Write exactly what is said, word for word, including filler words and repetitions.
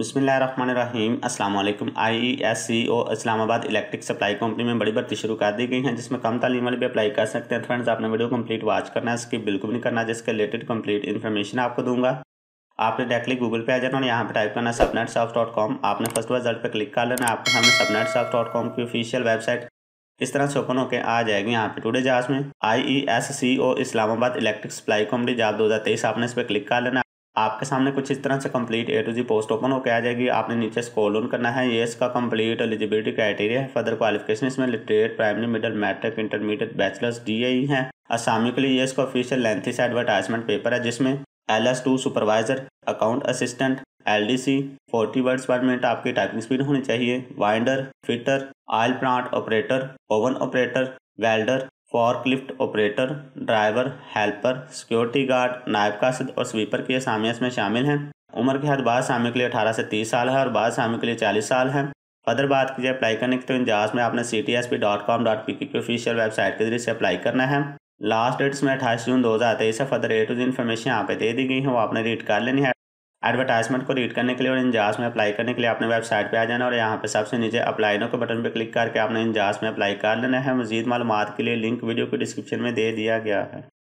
बिस्मिल्लाहिर्रहमानिर्रहीम अस्सलाम वालेकुम। IESCO Islamabad electric supply company में बड़ी भर्ती शुरू कर दी गई है, जिसमें कम तालीम वाले भी अप्लाई कर सकते हैं। फ्रेंड्स, आपने वीडियो कंप्लीट वॉच करना है, स्किप बिल्कुल नहीं करना। जिसके रिलेटेड कंप्लीट इन्फॉर्मेशन आपको दूंगा। आपने डायरेक्टली गूगल पे आ जाना और यहाँ पे टाइप करना सबनेट सॉफ्ट डॉट कॉम। आपने फर्स्ट रिजल्ट पर क्लिक कर लेना। आपके सामने सबनेट सॉफ्ट डॉट कॉम की ऑफिशियल वेबसाइट इस तरह से ओपन होकर आ जाएगी। यहाँ पे टुडे जॉब्स में IESCO Islamabad electric supply company job दो हज़ार तेईस, आपने इस पर क्लिक कर लेना। आपके सामने कुछ इस तरह से complete A to Z post open होकर आ जाएगी। आपने नीचे स्क्रॉल डाउन करना है। ये इसका कंप्लीट एलिजिबिलिटी क्राइटेरिया है। फर्दर क्वालिफिकेशन इसमें literate, primary, middle, matric, intermediate, bachelors, DAE है। आसामी के लिए ये इसका ऑफिशियल लेंथी सा एडवर्टाइजमेंट पेपर है, जिसमें L S two supervisor, account assistant, L D C, forty words per minute आपकी टाइपिंग स्पीड होनी चाहिए, winder, fitter, oil plant operator, oven operator, welder, forklift operator, driver, helper, security guard, नायब कासिद और sweeper की असामियाँ इसमें शामिल हैं। उम्र के हद बाद शामिल के लिए अठारह से तीस साल है और बाद शामिल के लिए चालीस साल है। अदर बात की जाए अप्लाई करने की, तो इन जॉब्स में आपने C T S P dot com dot P K की ऑफिशियल वेबसाइट के जरिए से अप्लाई करना है। लास्ट डेट इसमें अट्ठाईस जून दो हज़ार तेईस है। Further A to Z information यहाँ पे दे दी गई है, वो आपने रीड कर लेनी है। एडवर्टाइजमेंट को रीड करने के लिए और इन जॉब्स में अप्लाई करने के लिए आपने वेबसाइट पे आ जाना और यहाँ पे सबसे नीचे अप्लाई नाउ के बटन पे क्लिक करके आपने इन जॉब्स में अप्लाई कर लेना है। मज़ीद मालूमात के लिए लिंक वीडियो के डिस्क्रिप्शन में दे दिया गया है।